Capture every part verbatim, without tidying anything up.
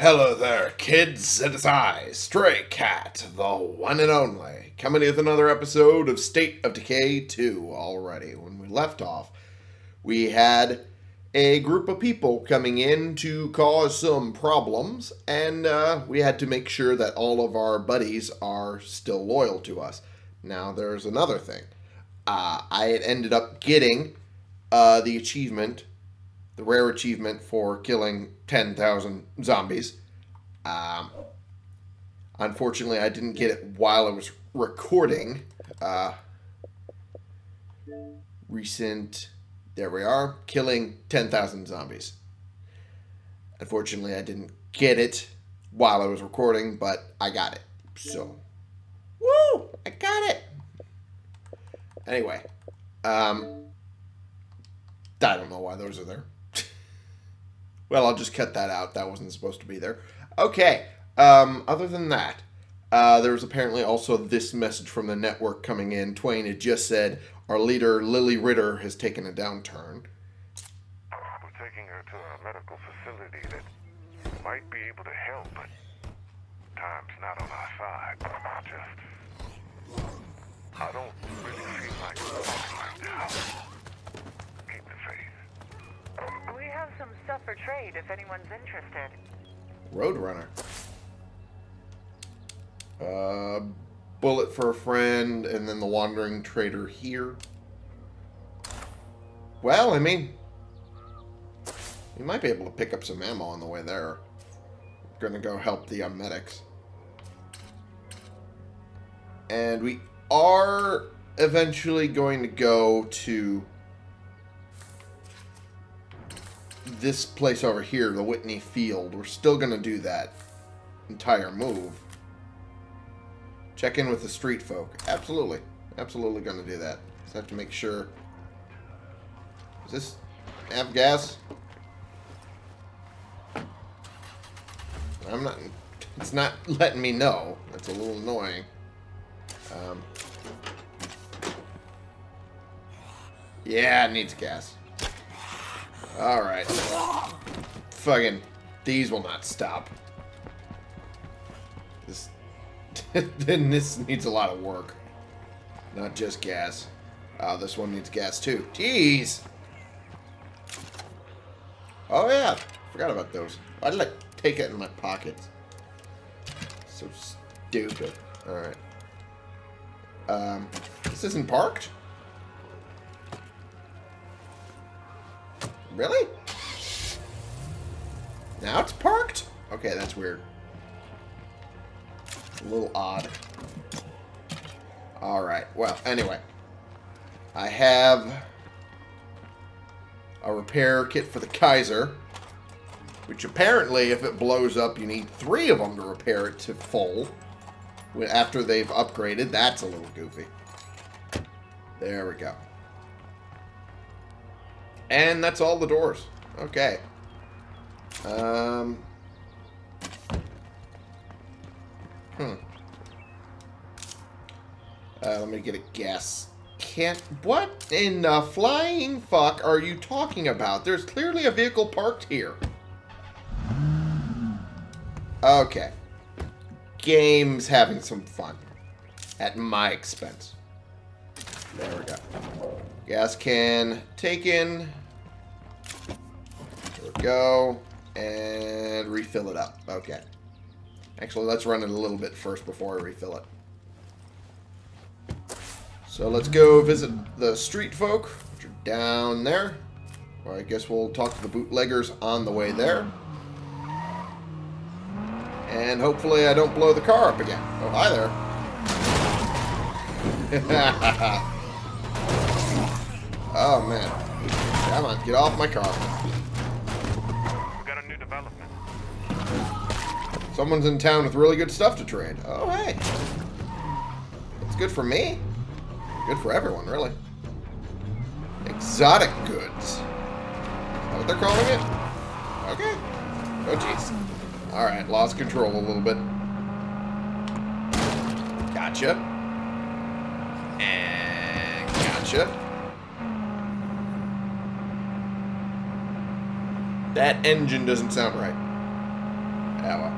Hello there, kids. It is I, Stray Cat, the one and only, coming with another episode of State of Decay two already. When we left off, we had a group of people coming in to cause some problems, and uh, we had to make sure that all of our buddies are still loyal to us. Now, there's another thing. Uh, I had ended up getting uh, the achievement... the rare achievement for killing ten thousand zombies. Um, unfortunately, I didn't get it while I was recording. Uh, recent, there we are, killing ten thousand zombies. Unfortunately, I didn't get it while I was recording, but I got it. So, woo, I got it. Anyway, um, I don't know why those are there. Well, I'll just cut that out. That wasn't supposed to be there. Okay. Um, other than that, uh, there was apparently also this message from the network coming in. Twain had just said, our leader, Lily Ritter, has taken a downturn. We're taking her to a medical facility that might be able to help, but time's not on our side. I just... I don't really feel like talking right now. Some stuff for trade if anyone's interested. Roadrunner. Uh, bullet for a friend, and then the wandering trader here. Well, I mean, you might be able to pick up some ammo on the way there. We're gonna go help the uh, medics. And we are eventually going to go to this place over here, the Whitney Field. We're still going to do that entire move. Check in with the street folk. Absolutely. Absolutely going to do that. Just have to make sure. Does this have gas? I'm not... It's not letting me know. That's a little annoying. Um, yeah, it needs gas. Alright. Fucking... these will not stop. This... then this needs a lot of work. Not just gas. Uh, this one needs gas too. Jeez! Oh yeah! Forgot about those. I'd like to take it in my pockets. So stupid. Alright. Um, this isn't parked? Really? Now it's parked? Okay, that's weird. It's a little odd. Alright, well, anyway. I have a repair kit for the Kaiser, which apparently, if it blows up, you need three of them to repair it to full after they've upgraded. That's a little goofy. There we go. And that's all the doors. Okay. Um. Hmm. Uh, let me get a guess. Can't... What in the flying fuck are you talking about? There's clearly a vehicle parked here. Okay. Game's having some fun. At my expense. There we go. Gas can taken. There we go. And refill it up. Okay. Actually, let's run it a little bit first before I refill it. So let's go visit the street folk, which are down there. Or I guess we'll talk to the bootleggers on the way there. And hopefully I don't blow the car up again. Oh, hi there. Oh man. Come on, get off my car. We got a new development. Someone's in town with really good stuff to trade. Oh hey. It's good for me. Good for everyone, really. Exotic goods. Is that what they're calling it? Okay. Oh jeez. Alright, lost control a little bit. Gotcha. And gotcha. That engine doesn't sound right. hour.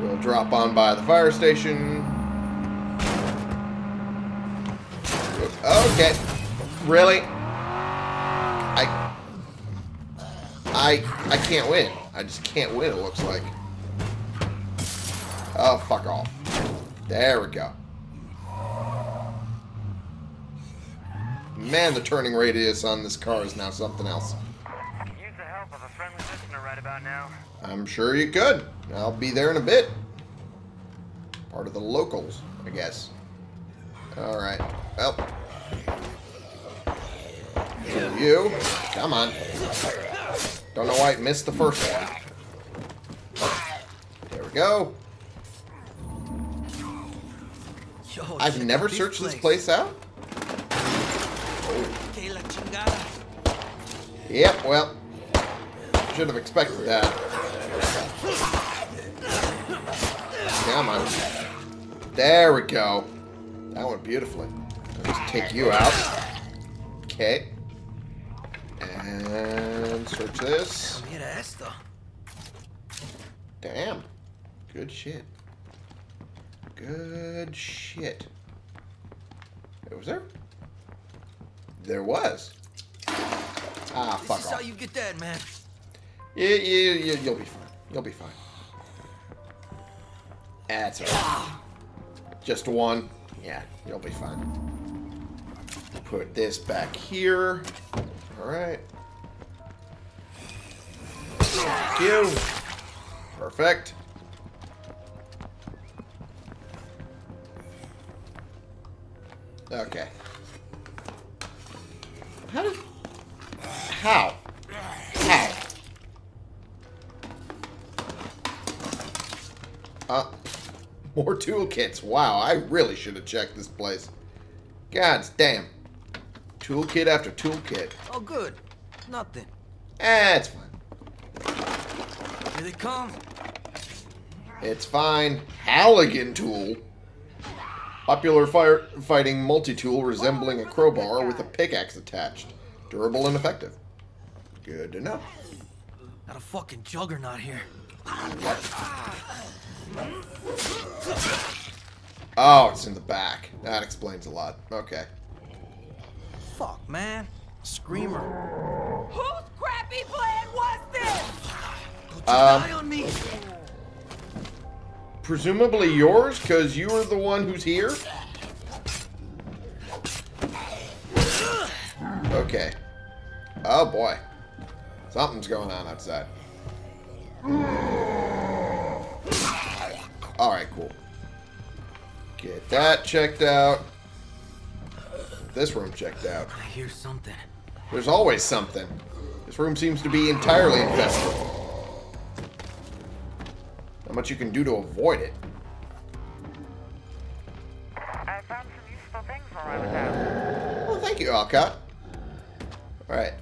We'll drop on by the fire station. Okay. Really? I... I... I can't win. I just can't win, it looks like. Oh, fuck off. There we go. Man, the turning radius on this car is now something else. Use the help of a friendly listener right about now. I'm sure you could. I'll be there in a bit. Part of the locals, I guess. Alright. Well. You. Come on. Don't know why I missed the first one. Oh, there we go. Yo, I've never searched this place, this place out. Yep, well, should have expected that. Come on. There we go. That went beautifully. I'll just take you out. Okay. And search this. Damn. Good shit. Good shit. Was there? There was. Ah, fuck off. This is how you get that, man. Yeah, yeah, yeah, you'll be fine. You'll be fine. That's alright. Just one. Yeah, you'll be fine. Put this back here. Alright. Thank you. Perfect. Okay. How did... How? How? Uh, more toolkits. Wow, I really should have checked this place. God damn. Toolkit after toolkit. Oh, good. Nothing. Eh, it's fine. Here they come. It's fine. Halligan tool. Popular fire fighting multi-tool resembling a crowbar with a pickaxe attached. Durable and effective. Good to know. Not a fucking juggernaut here. Oh, it's in the back. That explains a lot. Okay. Fuck, man. Screamer. Whose crappy plan was this? Put your um, eye on me. Presumably yours, because you were the one who's here. Okay. Oh boy. Something's going on outside. Alright, cool. Get that checked out. This room checked out. I hear something. There's always something. This room seems to be entirely infested. Not much you can do to avoid it. I found some useful things while I was out. Well, thank you, Alcott. Alright.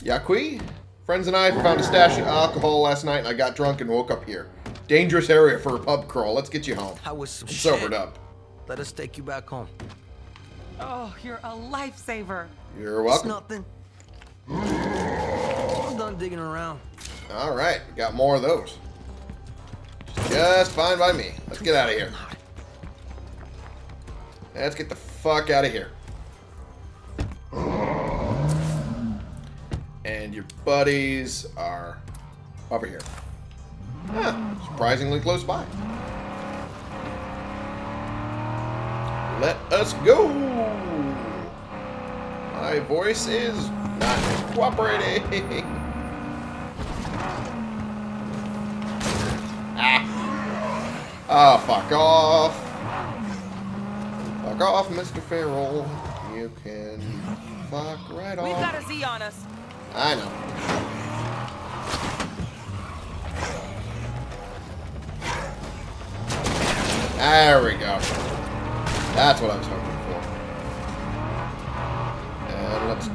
Yaqui? Friends and I found a stash of alcohol last night and I got drunk and woke up here. Dangerous area for a pub crawl. Let's get you home. I was some shit. Sobered up. Let us take you back home. Oh, you're a lifesaver. You're welcome. It's nothing. I'm done digging around. Alright. Got more of those. Just fine by me. Let's get out of here. Let's get the fuck out of here. And your buddies are over here. Huh, surprisingly close by. Let us go! My voice is not cooperating. Ah! Oh, fuck off! Fuck off, Mister Farrell. You can fuck right off. We've got a Z on us. I know. There we go. That's what I was hoping for. And let's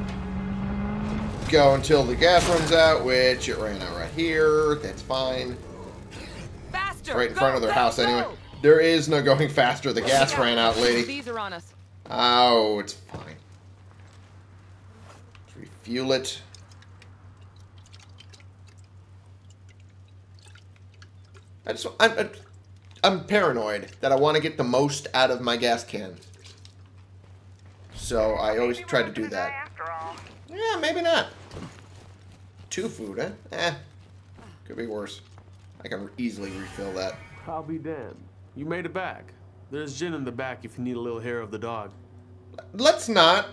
go until the gas runs out, which it ran out right here. That's fine. Faster. Right in front of their house, anyway. There is no going faster. The gas ran out, lady. These are on us. Oh, it's fine. Refuel it. I just, I'm, I'm paranoid that I want to get the most out of my gas can. So I always try to do that. After all. Yeah, maybe not. Two food, eh? Eh. Could be worse. I can easily refill that. I'll be damned. You made it back. There's gin in the back if you need a little hair of the dog. Let's not.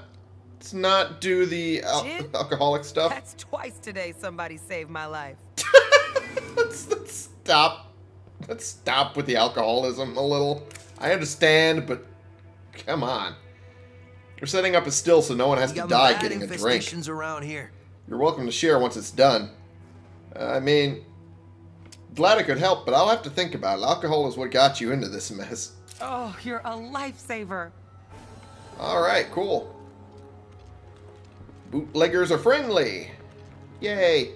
Let's not do the al gin? alcoholic stuff. That's twice today somebody saved my life. let's, let's stop. Let's stop with the alcoholism a little. I understand, but come on. We're setting up a still so no one has to die getting a drink. Around here. You're welcome to share once it's done. Uh, I mean, glad I could help, but I'll have to think about it. Alcohol is what got you into this mess. Oh, you're a lifesaver. All right, cool. Bootleggers are friendly. Yay.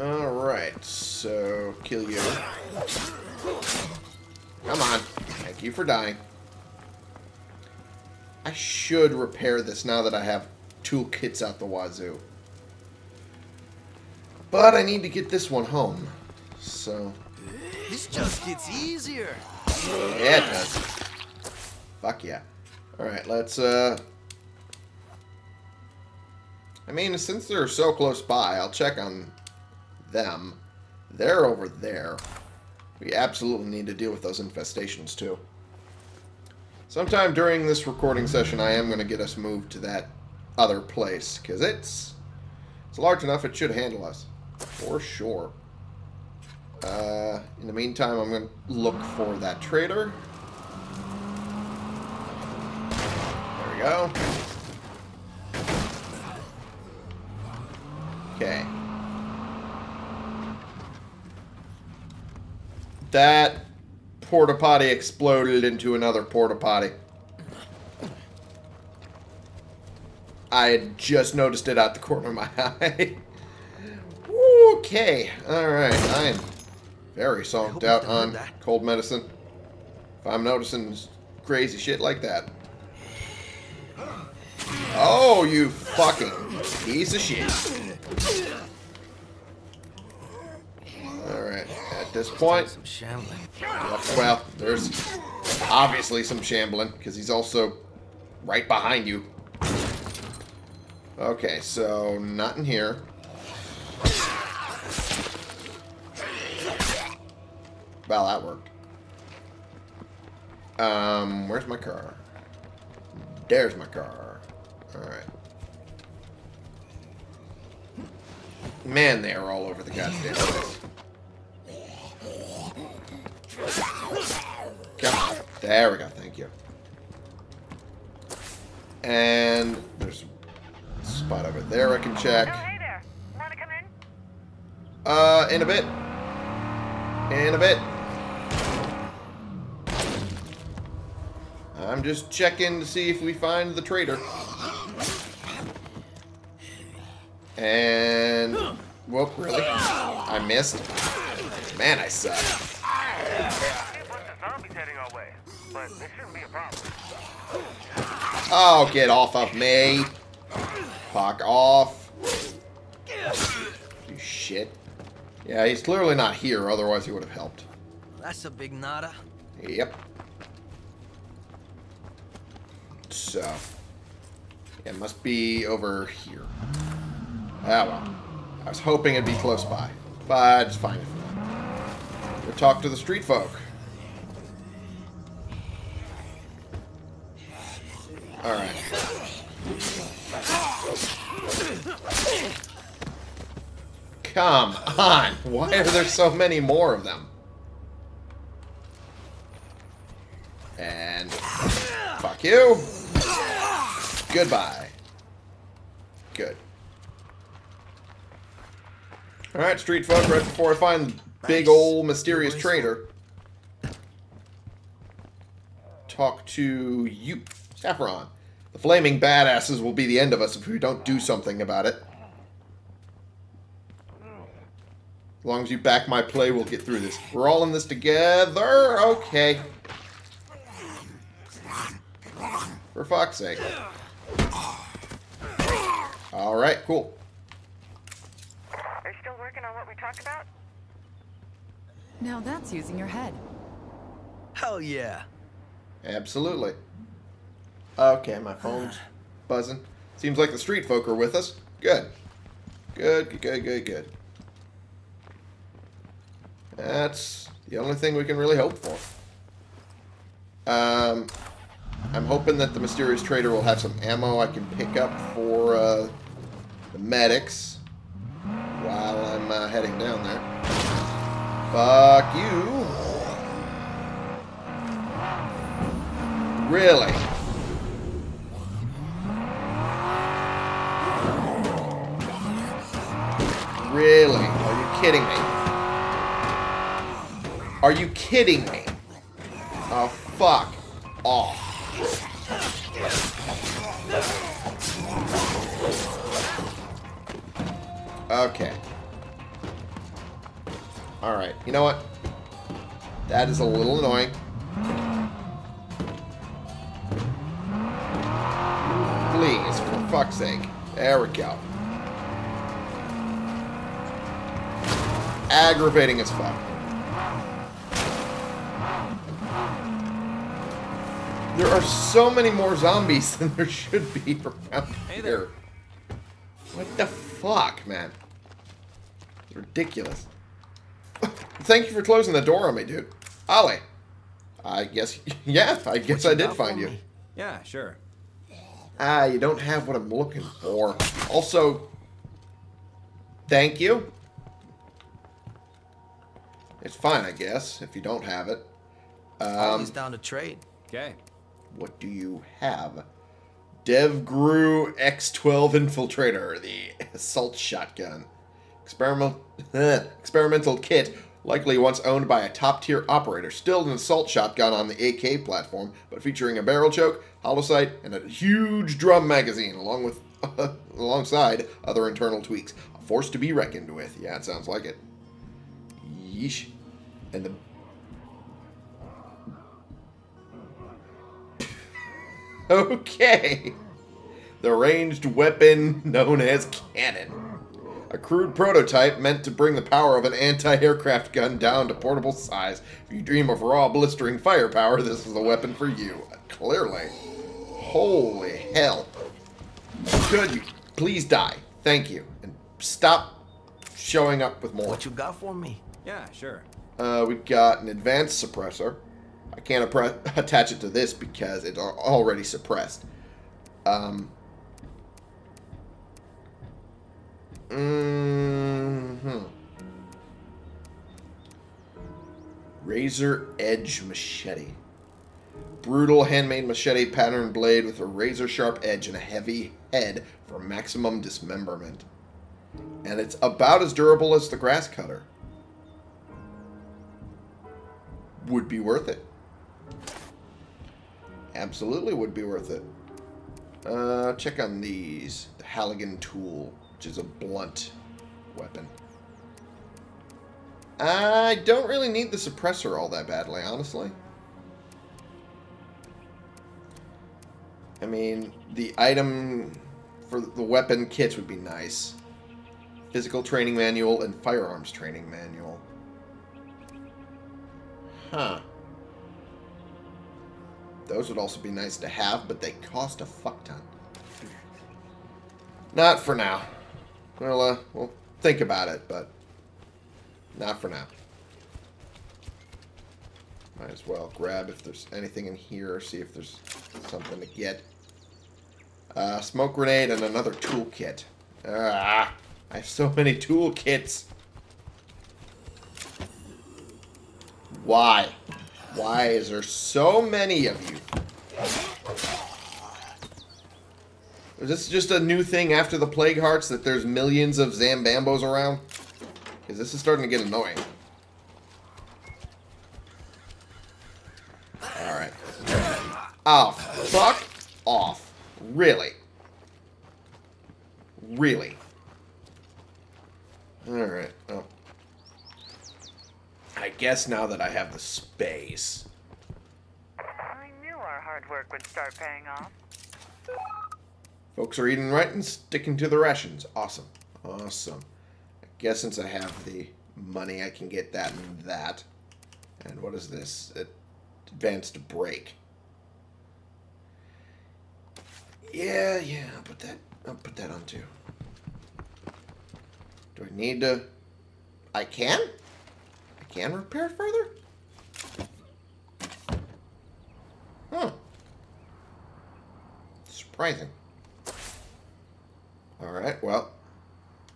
All right, so kill you. Come on. Thank you for dying. I should repair this now that I have toolkits out the wazoo. But I need to get this one home. So. This just gets easier. Yeah, it does. Fuck yeah. Alright, let's, uh. I mean, since they're so close by, I'll check on them. They're over there. We absolutely need to deal with those infestations, too. Sometime during this recording session, I am going to get us moved to that other place, because it's, it's large enough it should handle us, for sure. Uh, in the meantime, I'm going to look for that traitor. There we go. Okay. That porta potty exploded into another porta potty. I had just noticed it out the corner of my eye. Okay, all right. I am very zonked out on cold medicine. If I'm noticing crazy shit like that. Oh, you fucking piece of shit! At this point, some shambling. Well, there's obviously some shambling because he's also right behind you. Okay, so not in here. Well, that worked. Um, where's my car? There's my car. All right. Man, they are all over the goddamn place. God. There we go, thank you. And there's a spot over there I can check. Oh, hey there. Wanna come in? Uh, in a bit. In a bit. I'm just checking to see if we find the traitor. And... Well, really? I missed. Man, I suck. Oh, get off of me. Fuck off. You shit. Yeah, he's clearly not here, otherwise he would have helped. That's a big nada. Yep. So. It must be over here. Ah, well. I was hoping it'd be close by. But it's fine. We'll talk to the street folk. Alright. Come on! Why are there so many more of them? And... Fuck you! Goodbye. Good. Alright, street folk, right before I find... Big old mysterious traitor. Talk to you, Saffron. The flaming badasses will be the end of us if we don't do something about it. As long as you back my play, we'll get through this. We're all in this together. Okay. For fuck's sake. All right, cool. They're still working information on what we talked about? Now that's using your head. Hell yeah. Absolutely. Okay, my phone's buzzing. Seems like the street folk are with us. Good. Good, good, good, good, good. That's the only thing we can really hope for. Um, I'm hoping that the mysterious trader will have some ammo I can pick up for uh, the medics while I'm uh, heading down there. Fuck you. Really? Really? Are you kidding me? Are you kidding me? Oh, fuck off. Okay. Alright, you know what? That is a little annoying. Please, for fuck's sake. There we go. Aggravating as fuck. There are so many more zombies than there should be around hey there. here. What the fuck, man? It's ridiculous. Thank you for closing the door on me, dude. Ollie. I guess, yeah, I guess I did find you. Yeah, sure. Ah, you don't have what I'm looking for. Also, thank you. It's fine, I guess, if you don't have it. Um, he's down to trade. Okay. What do you have? DevGru X twelve Infiltrator, the assault shotgun. Experiment, experimental kit, likely once owned by a top-tier operator. Still an assault shotgun on the A K platform, but featuring a barrel choke, hollow sight, and a huge drum magazine, along with alongside other internal tweaks. A force to be reckoned with. Yeah, it sounds like it. Yeesh. And the... Okay. The ranged weapon known as cannon. A crude prototype meant to bring the power of an anti-aircraft gun down to portable size. If you dream of raw, blistering firepower, this is the weapon for you. Clearly. Holy hell. Could you please die? Thank you. And stop showing up with more. What you got for me? Yeah, sure. Uh, we got an advanced suppressor. I can't attach it to this because it's already suppressed. Um, mm-hmm. Razor edge machete. Brutal handmade machete pattern blade with a razor sharp edge and a heavy head for maximum dismemberment. And it's about as durable as the grass cutter. Would be worth it. Absolutely would be worth it. Uh, check on these. The Halligan tool, which is a blunt weapon. I don't really need the suppressor all that badly, honestly. I mean, the item for the weapon kits would be nice. Physical training manual and firearms training manual. Huh. Those would also be nice to have, but they cost a fuck ton. Not for now. We'll, uh, we'll think about it, but not for now. Might as well grab if there's anything in here, see if there's something to get. Uh, smoke grenade and another toolkit. Ah, I have so many toolkits. Why? Why is there so many of you? Is this just a new thing after the Plague Hearts that there's millions of Zambambos around? Because this is starting to get annoying. Alright. Oh, fuck off. Really? Really? Alright. Oh. I guess now that I have the space. I knew our hard work would start paying off. Folks are eating right and sticking to the rations. Awesome. Awesome. I guess since I have the money, I can get that and that. And what is this? Advanced break. Yeah, yeah, I'll put that, I'll put that on too. Do I need to... I can? I can repair it further? Hmm. Surprising. Alright, well.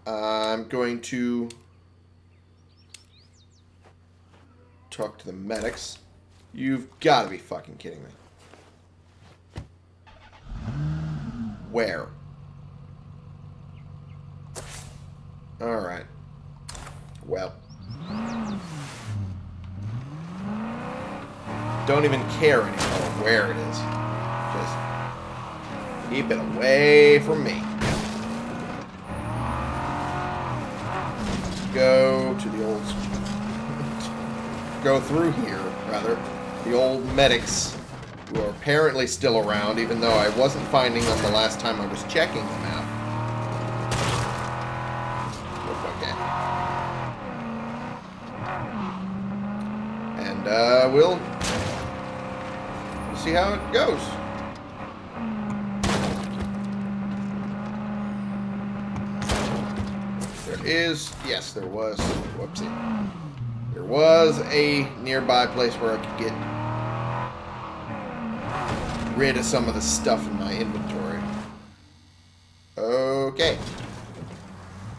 I'm going to... talk to the medics. You've got to be fucking kidding me. Where? Alright. Well. Don't even care anymore where it is. Just keep it away from me. Go to the old... go through here, rather. The old medics, who are apparently still around, even though I wasn't finding them the last time I was checking them out. Okay. And, uh, we'll... we'll see how it goes. There is... yes, there was... whoopsie. There was a nearby place where I could get... rid of some of the stuff in my inventory. Okay.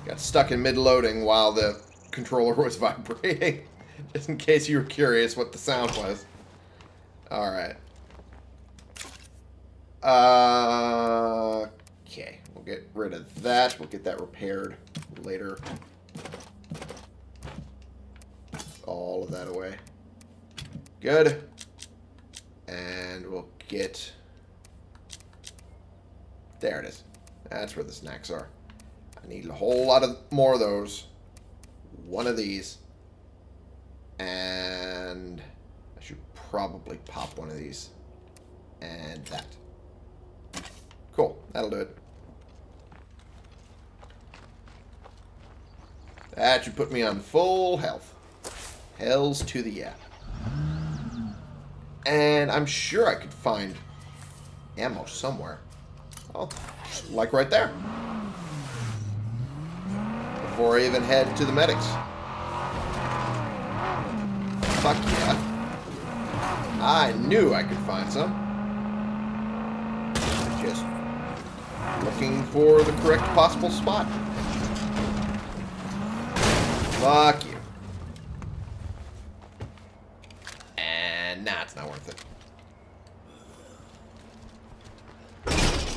Got stuck in mid-loading while the controller was vibrating. Just in case you were curious what the sound was. Alright. Uh, okay. We'll get rid of that. We'll get that repaired later. All of that away. Good. And we'll get... there it is. That's where the snacks are. I need a whole lot of more of those. One of these. And I should probably pop one of these. And that. Cool. That'll do it. That should put me on full health. Hells to the yeah. And I'm sure I could find ammo somewhere. Oh, like right there. Before I even head to the medics. Fuck yeah. I knew I could find some. Just looking for the correct possible spot. Fuck you. Nah, it's not worth it.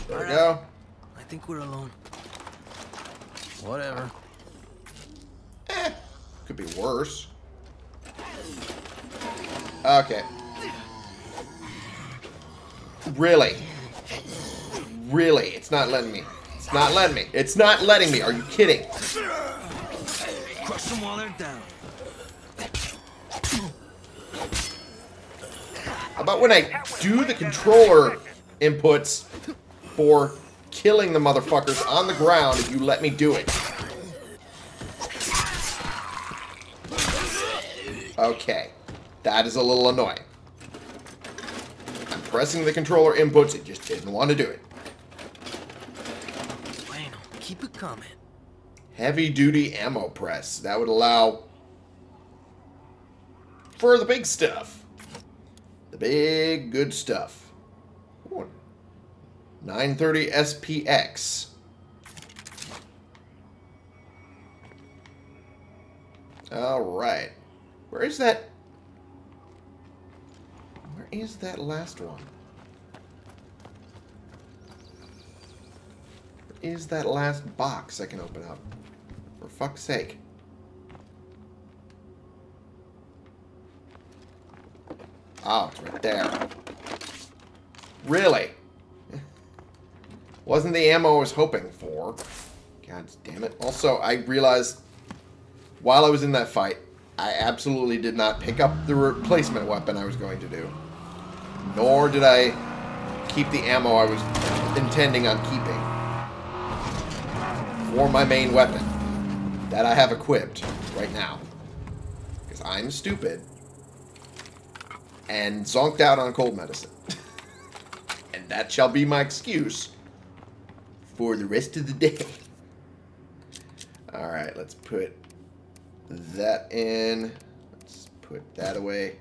There we go. I think we're alone. Whatever. Eh, could be worse. Okay. Really? Really? It's not letting me. It's not letting me. It's not letting me. Are you kidding? Crush them while they're down. About when I do the controller inputs for killing the motherfuckers on the ground, if you let me do it. Okay. That is a little annoying. I'm pressing the controller inputs, it just didn't want to do it. Bueno, keep it coming. Heavy duty ammo press. That would allow for the big stuff. The big good stuff. Ooh. nine thirty S P X. Alright. Where is that? Where is that last one? Where is that last box I can open up? For fuck's sake. Oh, it's right there. Really? Wasn't the ammo I was hoping for. God damn it. Also, I realized while I was in that fight, I absolutely did not pick up the replacement weapon I was going to do. Nor did I keep the ammo I was intending on keeping for my main weapon. that I have equipped right now. Because I'm stupid and zonked out on cold medicine. And that shall be my excuse for the rest of the day. Alright, let's put that in. Let's put that away,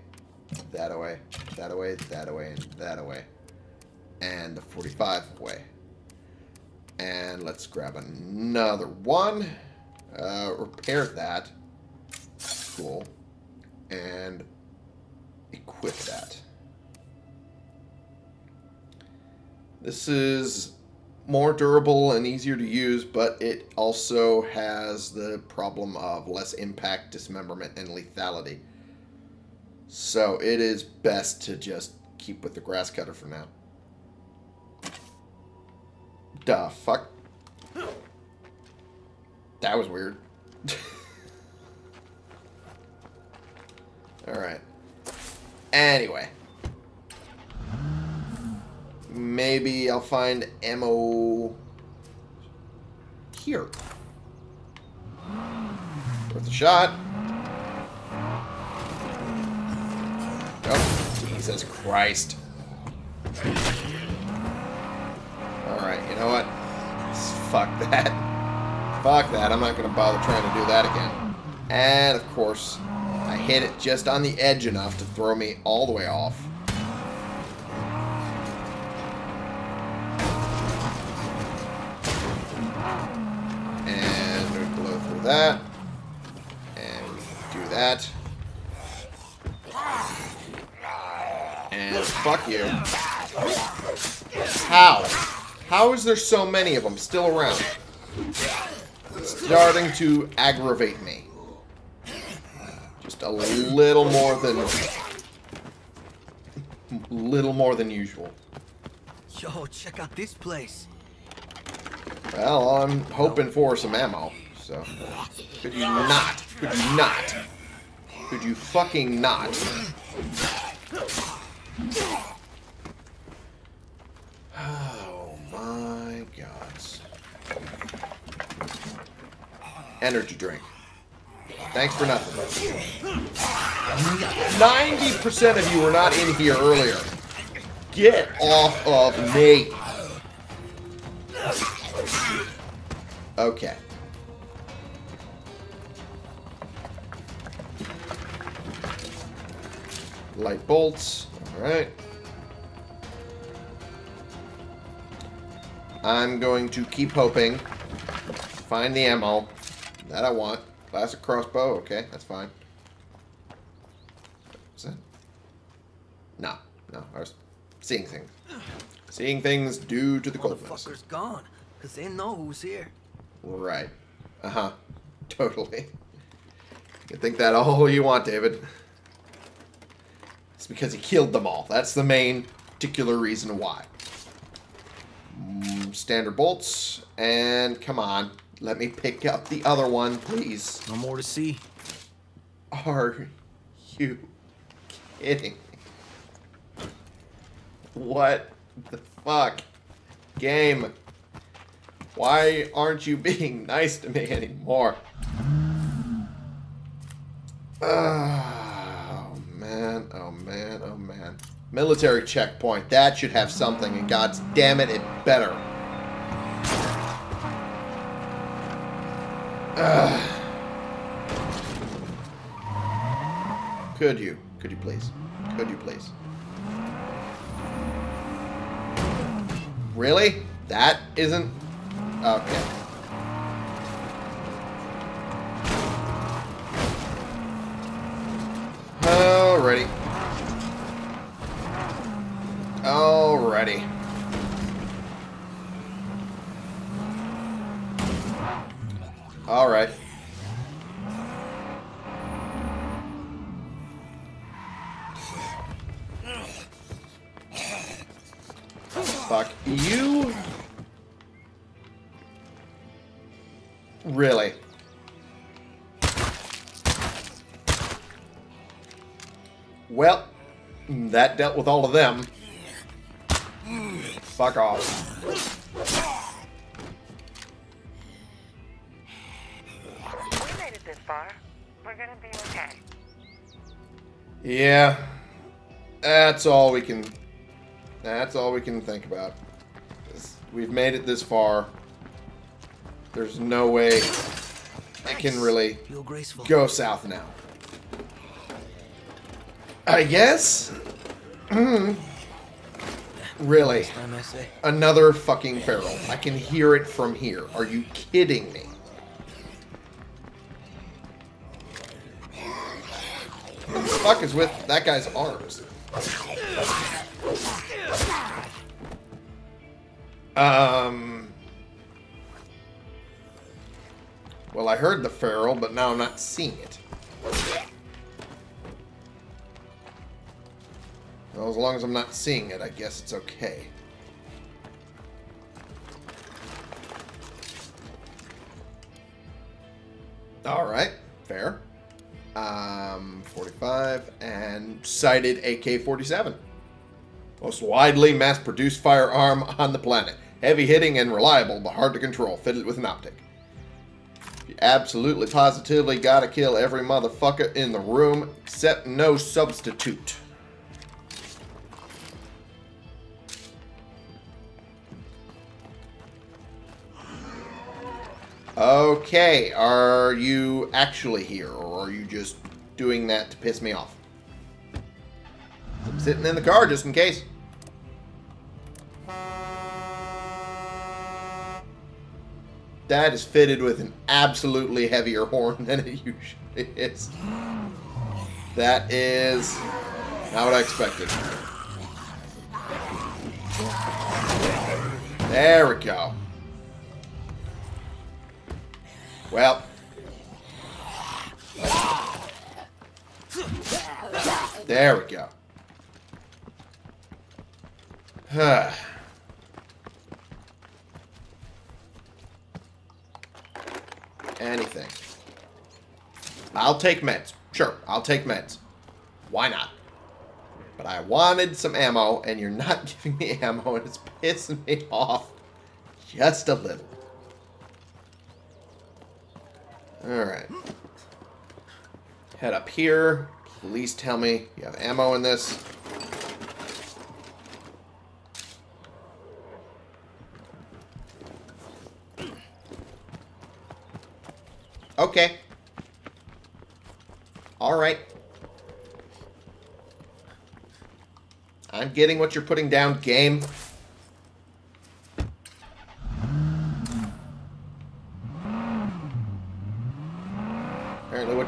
that away, that away, that away, and that away. And the forty-five away. And let's grab another one. Uh, repair that. Cool. And equip that. This is more durable and easier to use, but it also has the problem of less impact, dismemberment, and lethality. So it is best to just keep with the grass cutter for now. Duh, fuck. That was weird. Alright. Anyway. Maybe I'll find ammo here. Worth a shot. Oh, Jesus Christ. Alright, you know what? Fuck that. Fuck that. I'm not going to bother trying to do that again. And, of course, I hit it just on the edge enough to throw me all the way off. And we blow through that. And we do that. And fuck you. How? How is there so many of them still around? It's starting to aggravate me. Just a little more than... little more than usual. Yo, check out this place. Well, I'm hoping for some ammo, so... Could you not? Could you not? Could you fucking not? My gods. Energy drink. Thanks for nothing. ninety percent of you were not in here earlier. Get off of me. Okay. Light bolts. Alright. I'm going to keep hoping, find the ammo that I want. Classic crossbow, okay, that's fine. Is that? No, no, I was seeing things. Seeing things due to the cold medicine. Motherfucker's gone, because they know who's here. Right. Uh-huh. Totally. You think that all you want, David. It's because he killed them all. That's the main particular reason why. Standard bolts, and come on, let me pick up the other one, please. No more to see. Are you kidding me? What the fuck? Game, why aren't you being nice to me anymore? Oh man, oh man, oh man. Military checkpoint, that should have something, and god's damn it, it better. Ugh. Could you? Could you please? Could you please? Really? That isn't... Okay. Alrighty. Alrighty. All right. Fuck you. Really? Well, that dealt with all of them. Fuck off. it this far. We're gonna be okay. Yeah. That's all we can... That's all we can think about. We've made it this far. There's no way I can really go south now. I guess? Really? Another fucking feral. I can hear it from here. Are you kidding me? What the fuck is with that guy's arms? Um... Well, I heard the feral, but now I'm not seeing it. Well, as long as I'm not seeing it, I guess it's okay. Alright, fair. Um, forty-five, and sighted A K forty-seven. Most widely mass-produced firearm on the planet. Heavy hitting and reliable, but hard to control. Fitted with an optic. You absolutely, positively gotta kill every motherfucker in the room, except no substitute. Okay, are you actually here, or are you just doing that to piss me off? I'm sitting in the car just in case. That is fitted with an absolutely heavier horn than it usually is. That is not what I expected. There we go. Well. There we go. Huh. Anything. I'll take meds. Sure, I'll take meds. Why not? But I wanted some ammo, and you're not giving me ammo, and it's pissing me off just a little. Alright. Head up here. Please tell me you have ammo in this. Okay. Alright. I'm getting what you're putting down, game.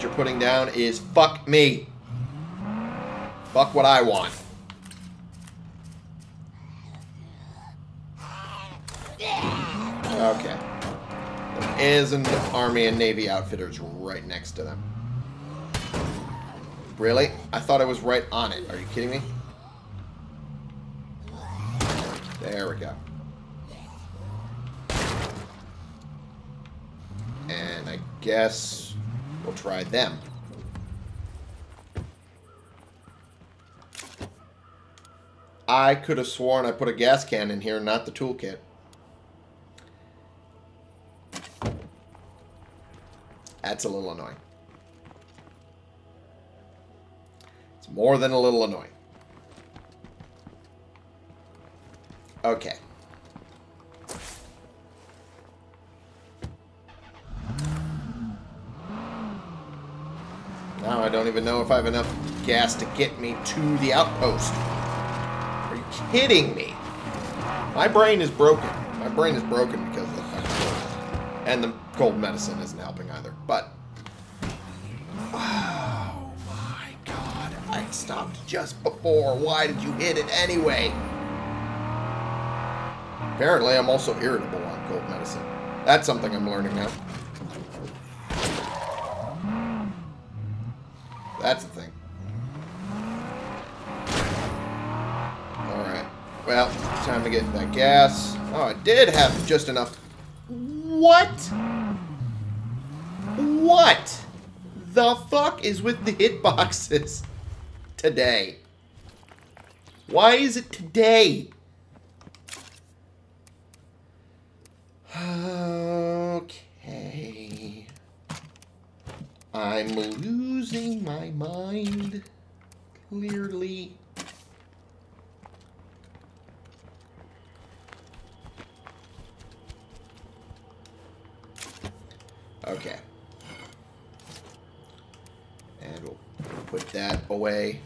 You're putting down is fuck me. Fuck what I want. Okay. There is an Army and Navy outfitters right next to them. Really? I thought I was right on it. Are you kidding me? There we go. And I guess... we'll try them. I could have sworn I put a gas can in here, not the toolkit. That's a little annoying. It's more than a little annoying. Okay. Now I don't even know if I have enough gas to get me to the outpost. Are you kidding me? My brain is broken. My brain is broken because of the cold. And the cold medicine isn't helping either. But, oh my god. I stopped just before. Why did you hit it anyway? Apparently I'm also irritable on cold medicine. That's something I'm learning now. That's the thing. Alright. Well, time to get that gas. Oh, I did have just enough. What? What the fuck is with the hitboxes today? Why is it today? Okay. I'm losing my mind, clearly. Okay. And we'll put that away.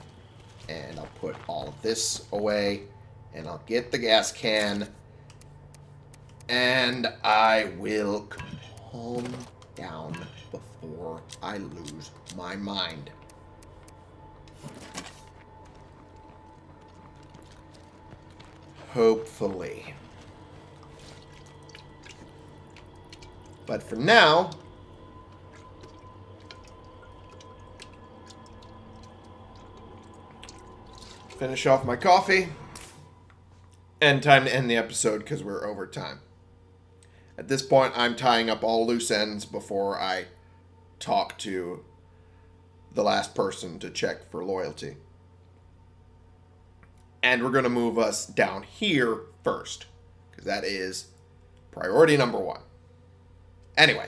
And I'll put all of this away. And I'll get the gas can. And I will calm down before I lose my mind. Hopefully. But for now, finish off my coffee. And time to end the episode because we're over time. At this point, I'm tying up all loose ends before I talk to the last person to check for loyalty. And we're going to move us down here first, because that is priority number one. Anyway,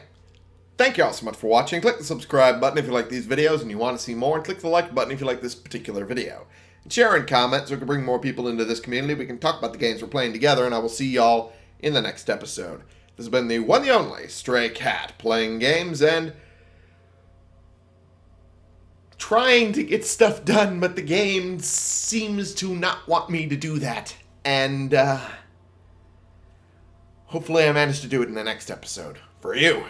thank you all so much for watching. Click the subscribe button if you like these videos and you want to see more, and click the like button if you like this particular video. And share and comment so we can bring more people into this community. We can talk about the games we're playing together, and I will see y'all in the next episode. This has been the one and only Stray Cat, playing games and trying to get stuff done, but the game seems to not want me to do that. And uh, hopefully I manage to do it in the next episode for you.